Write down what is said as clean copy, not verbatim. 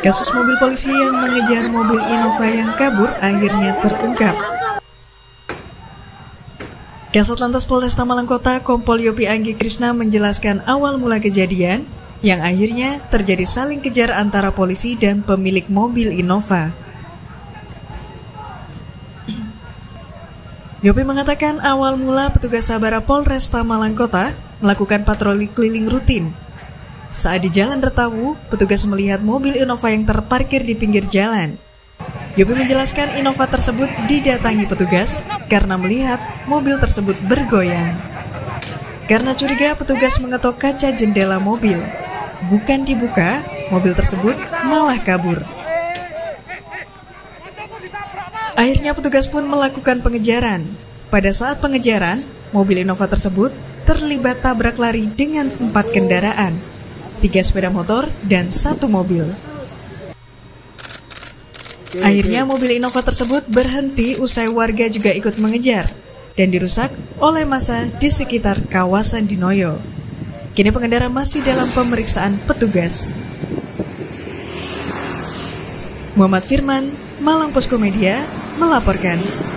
Kasus mobil polisi yang mengejar mobil Innova yang kabur akhirnya terungkap. Kasat Lantas Polresta Malangkota, Kompol Yopi Anggi Krishna menjelaskan awal mula kejadian yang akhirnya terjadi saling kejar antara polisi dan pemilik mobil Innova. Yopi mengatakan awal mula petugas Sabara Polresta Malangkota melakukan patroli keliling rutin. Saat di Jalan Retawu, petugas melihat mobil Innova yang terparkir di pinggir jalan. Yopi menjelaskan Innova tersebut didatangi petugas karena melihat mobil tersebut bergoyang. Karena curiga, petugas mengetok kaca jendela mobil. Bukan dibuka, mobil tersebut malah kabur. Akhirnya petugas pun melakukan pengejaran. Pada saat pengejaran, mobil Innova tersebut terlibat tabrak lari dengan 4 kendaraan. 3 sepeda motor dan 1 mobil. Akhirnya mobil Innova tersebut berhenti usai warga juga ikut mengejar dan dirusak oleh massa di sekitar kawasan Dinoyo. Kini pengendara masih dalam pemeriksaan petugas. Muhammad Firman, Malang Posco Media melaporkan.